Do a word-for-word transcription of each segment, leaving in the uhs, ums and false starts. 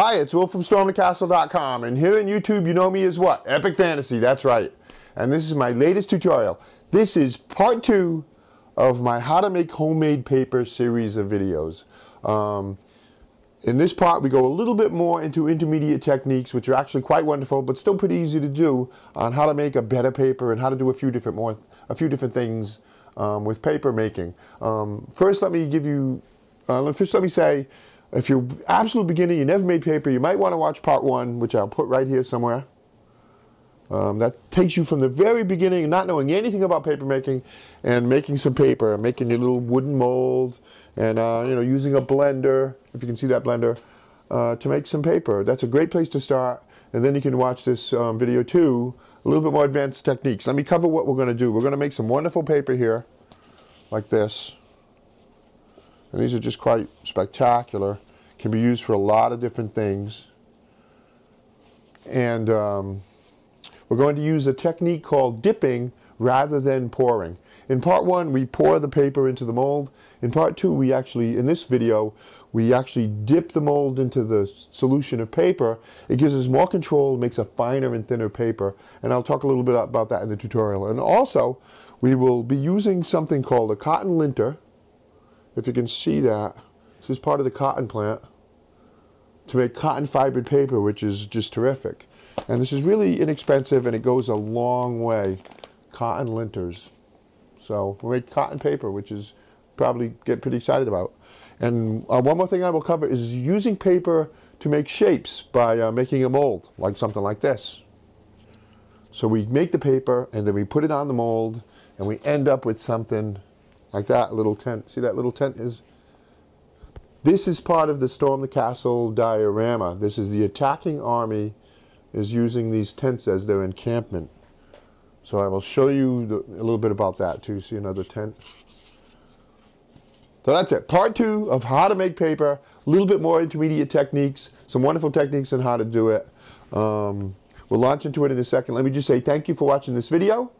Hi, it's Will from storm the castle dot com, and here on YouTube you know me as what? Epic Fantasy, that's right. And this is my latest tutorial. This is part two of my how to make homemade paper series of videos. Um, in this part we go a little bit more into intermediate techniques, which are actually quite wonderful but still pretty easy to do, on how to make a better paper and how to do a few different more a few different things um, with paper making. Um, first let me give you uh, first let me say, if you're absolute beginner, you never made paper, you might want to watch part one, which I'll put right here somewhere. Um, that takes you from the very beginning, not knowing anything about paper making, and making some paper, making your little wooden mold, and uh, you know, using a blender, if you can see that blender, uh, to make some paper. That's a great place to start, and then you can watch this um, video too, a little bit more advanced techniques. Let me cover what we're going to do. We're going to make some wonderful paper here, like this. And these are just quite spectacular. Can be used for a lot of different things. And um, we're going to use a technique called dipping rather than pouring. In part one, we pour the paper into the mold. In part two, we actually, in this video, we actually dip the mold into the solution of paper. It gives us more control, makes a finer and thinner paper. And I'll talk a little bit about that in the tutorial. And also, we will be using something called a cotton linter. If you can see that, this is part of the cotton plant to make cotton fibered paper, which is just terrific. And this is really inexpensive and it goes a long way, cotton linters. So we make cotton paper, which is probably get pretty excited about. And uh, one more thing I will cover is using paper to make shapes by uh, making a mold, like something like this. So we make the paper and then we put it on the mold and we end up with something like that little tent. See that little tent is? This is part of the Storm the Castle diorama. This is the attacking army is using these tents as their encampment. So I will show you the, a little bit about that too. See another tent. So that's it. Part two of how to make paper. A little bit more intermediate techniques. Some wonderful techniques on how to do it. Um, we'll launch into it in a second. Let me just say thank you for watching this video.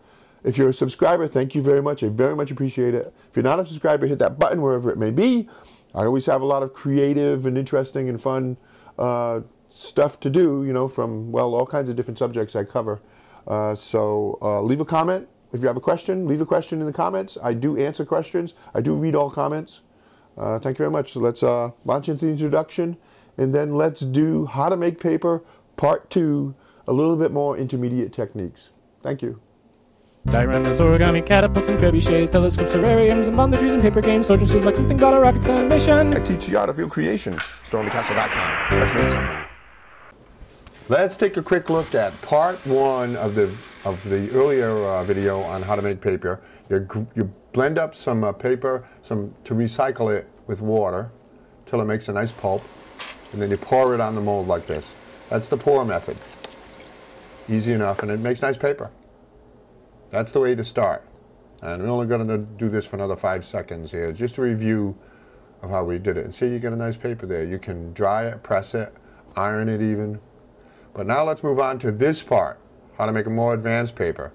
If you're a subscriber, thank you very much. I very much appreciate it. If you're not a subscriber, hit that button wherever it may be. I always have a lot of creative and interesting and fun uh, stuff to do, you know, from, well, all kinds of different subjects I cover. Uh, so uh, leave a comment. If you have a question, leave a question in the comments. I do answer questions. I do read all comments. Uh, thank you very much. So let's uh, launch into the introduction, and then let's do how to make paper part two, a little bit more intermediate techniques. Thank you. Dioramas, origami, catapults and trebuchets, telescopes, terrariums, and bomb the trees and paper games, soldiers, like you think about a rocket animation. I teach the art of real creation, storm the castle dot com. Let's make something. Let's take a quick look at part one of the of the earlier uh, video on how to make paper. You, you blend up some uh, paper, some to recycle it with water, till it makes a nice pulp, and then you pour it on the mold like this. That's the pour method. Easy enough, and it makes nice paper. That's the way to start. And we're only going to do this for another five seconds here. Just a review of how we did it. And see, you get a nice paper there. You can dry it, press it, iron it even. But now let's move on to this part, how to make a more advanced paper.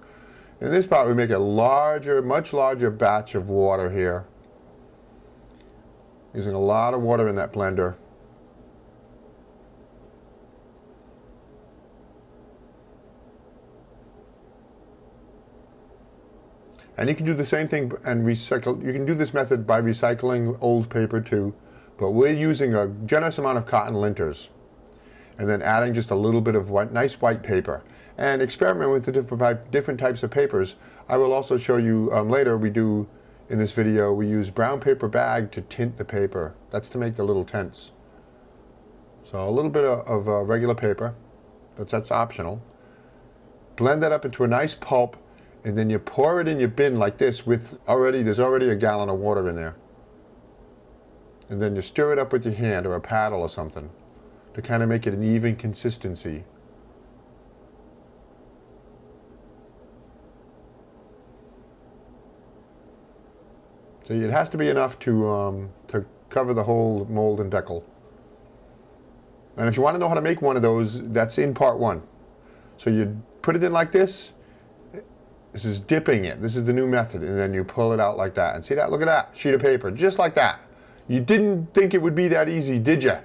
In this part, we make a larger, much larger batch of water here. Using a lot of water in that blender. And you can do the same thing and recycle. You can do this method by recycling old paper too, but we're using a generous amount of cotton linters and then adding just a little bit of white, nice white paper. And experiment with the different, different types of papers. I will also show you um, later, we do, in this video, we use brown paper bag to tint the paper. That's to make the little tents. So a little bit of, of uh, regular paper, but that's optional. Blend that up into a nice pulp, and then you pour it in your bin like this with already, there's already a gallon of water in there. And then you stir it up with your hand or a paddle or something to kind of make it an even consistency. So it has to be enough to, um, to cover the whole mold and decal. And if you want to know how to make one of those, that's in part one. So you put it in like this. This is dipping it. This is the new method. And then you pull it out like that. And see that? Look at that sheet of paper. Just like that. You didn't think it would be that easy, did you?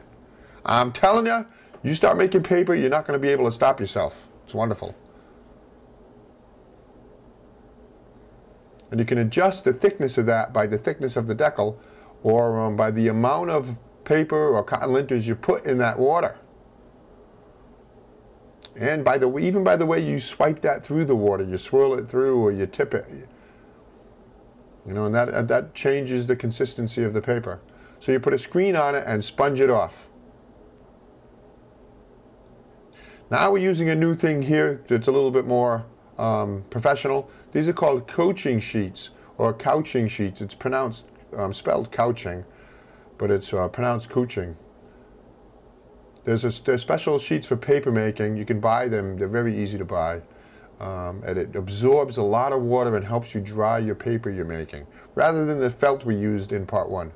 I'm telling you, You start making paper, you're not going to be able to stop yourself. It's wonderful. And you can adjust the thickness of that by the thickness of the decal, or um, by the amount of paper or cotton linters you put in that water. And by the even by the way you swipe that through the water, you swirl it through or you tip it. You know, and that, that changes the consistency of the paper. So you put a screen on it and sponge it off. Now we're using a new thing here that's a little bit more um, professional. These are called couching sheets or couching sheets. It's pronounced, um, spelled couching, but it's uh, pronounced couching. There's, a, there's special sheets for paper making. You can buy them. They're very easy to buy. Um, and it absorbs a lot of water and helps you dry your paper you're making, rather than the felt we used in part one.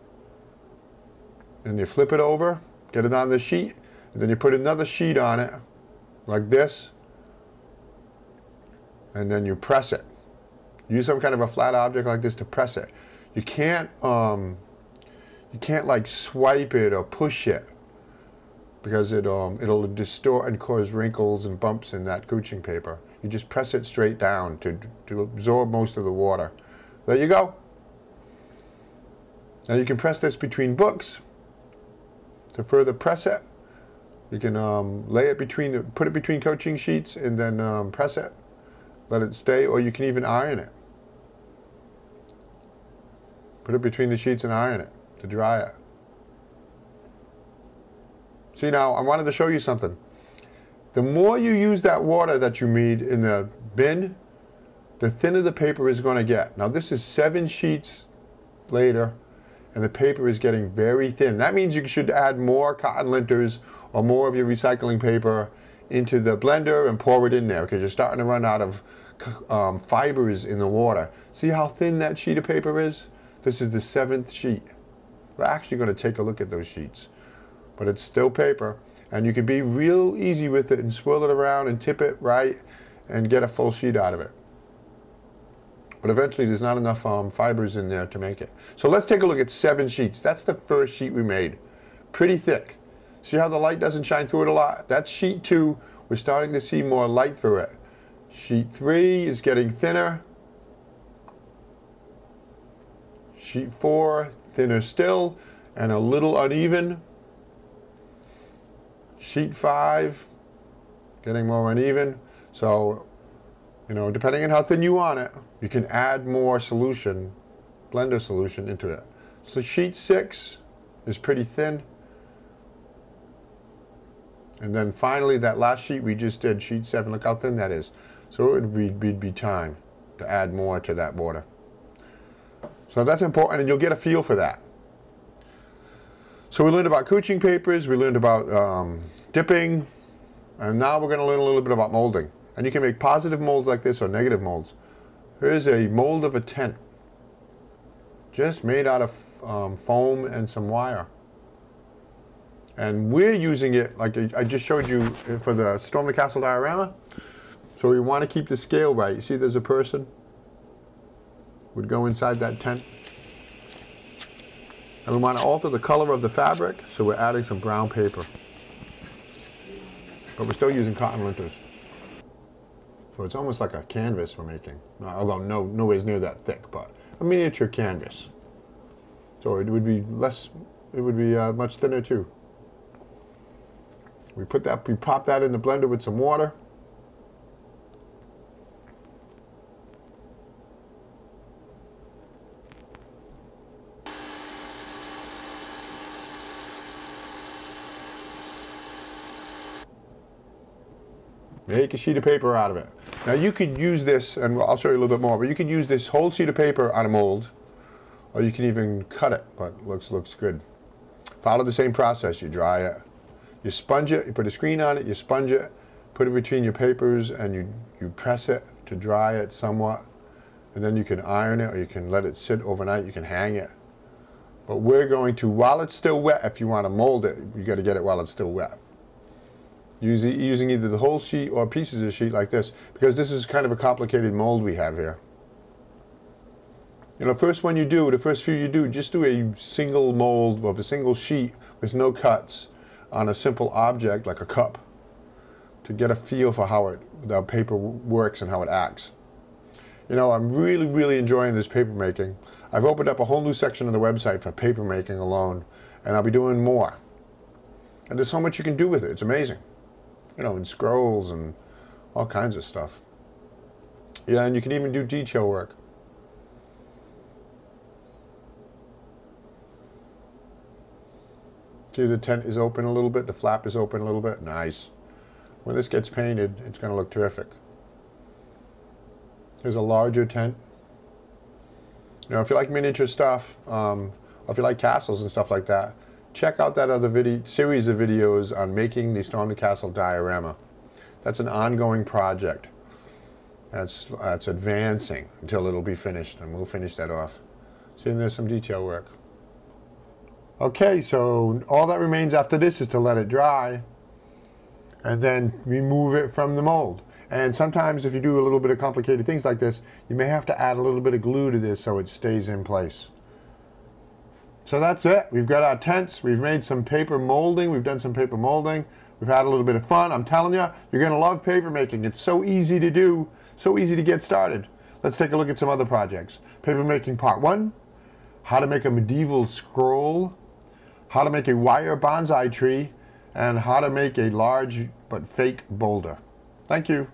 And you flip it over, get it on the sheet, and then you put another sheet on it, like this, and then you press it. Use some kind of a flat object like this to press it. You can't, um, you can't like swipe it or push it, because it, um, it'll distort and cause wrinkles and bumps in that couching paper. You just press it straight down to, to absorb most of the water. There you go. Now you can press this between books. To further press it, you can um, lay it between, the, put it between couching sheets and then um, press it, let it stay, or you can even iron it. Put it between the sheets and iron it to dry it. See, now I wanted to show you something. The more you use that water that you made in the bin, the thinner the paper is going to get. Now this is seven sheets later, and the paper is getting very thin. That means you should add more cotton linters or more of your recycling paper into the blender and pour it in there, because you're starting to run out of um, fibers in the water. See how thin that sheet of paper is? This is the seventh sheet. We're actually going to take a look at those sheets, but it's still paper. And you can be real easy with it and swirl it around and tip it right and get a full sheet out of it. But eventually there's not enough um, fibers in there to make it. So let's take a look at seven sheets. That's the first sheet we made. Pretty thick. See how the light doesn't shine through it a lot? That's sheet two. We're starting to see more light through it. Sheet three is getting thinner. Sheet four, thinner still and a little uneven. Sheet five, getting more uneven. So, you know, depending on how thin you want it, you can add more solution, blender solution into it. So sheet six is pretty thin. And then finally, that last sheet we just did, sheet seven, look how thin that is. So it would be, be, be time to add more to that water. So that's important, and you'll get a feel for that. So we learned about couching papers, we learned about um, dipping, and now we're going to learn a little bit about molding. And you can make positive molds like this or negative molds. Here's a mold of a tent, just made out of um, foam and some wire. And we're using it, like I just showed you, for the Storm the Castle diorama. So we want to keep the scale right. You see there's a person, would go inside that tent. And we want to alter the color of the fabric, so we're adding some brown paper. But we're still using cotton linters. So it's almost like a canvas we're making, although no, no ways near that thick, but a miniature canvas. So it would be less, it would be uh, much thinner too. We put that, we pop that in the blender with some water. Make a sheet of paper out of it. Now you could use this, and I'll show you a little bit more, but you could use this whole sheet of paper on a mold, or you can even cut it, but it looks, looks good. Follow the same process. You dry it, you sponge it, you put a screen on it, you sponge it, put it between your papers, and you, you press it to dry it somewhat, and then you can iron it, or you can let it sit overnight, you can hang it. But we're going to, while it's still wet, if you want to mold it, you got to get it while it's still wet. Using either the whole sheet or pieces of sheet like this, because this is kind of a complicated mold we have here. You know, first one you do, the first few you do, just do a single mold of a single sheet with no cuts on a simple object like a cup to get a feel for how it, the paper works and how it acts. You know, I'm really, really enjoying this paper making. I've opened up a whole new section on the website for paper making alone, and I'll be doing more. And there's so much you can do with it. It's amazing. You know, and scrolls and all kinds of stuff. Yeah, and you can even do detail work. See, the tent is open a little bit, the flap is open a little bit. Nice. When this gets painted, it's going to look terrific. Here's a larger tent. You know, if you like miniature stuff, um, or if you like castles and stuff like that, check out that other video, series of videos on making the Storm the Castle diorama. That's an ongoing project. That's, that's advancing until it'll be finished, and we'll finish that off. See, and there's some detail work. Okay, so all that remains after this is to let it dry and then remove it from the mold. And sometimes if you do a little bit of complicated things like this, you may have to add a little bit of glue to this so it stays in place. So that's it. We've got our tents. We've made some paper molding. We've done some paper molding. We've had a little bit of fun. I'm telling you, you're going to love paper making. It's so easy to do, so easy to get started. Let's take a look at some other projects. Paper making part one, how to make a medieval scroll, how to make a wire bonsai tree, and how to make a large but fake boulder. Thank you.